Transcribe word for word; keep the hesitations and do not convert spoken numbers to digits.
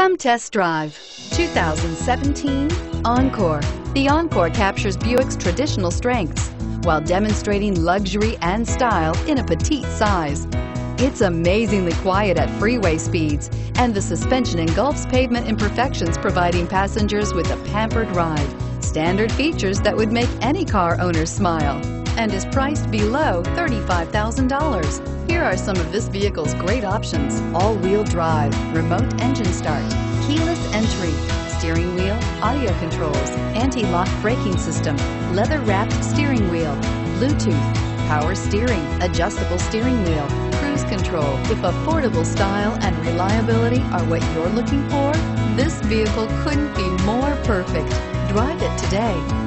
Come test drive twenty seventeen Encore. The Encore captures Buick's traditional strengths while demonstrating luxury and style in a petite size. It's amazingly quiet at freeway speeds, and the suspension engulfs pavement imperfections, providing passengers with a pampered ride. Standard features that would make any car owner smile, and is priced below thirty-five thousand dollars. Here are some of this vehicle's great options: all-wheel drive, remote engine start, keyless entry, steering wheel audio controls, anti-lock braking system, leather-wrapped steering wheel, Bluetooth, power steering, adjustable steering wheel, cruise control. If affordable style and reliability are what you're looking for, this vehicle couldn't be more perfect. Drive it today.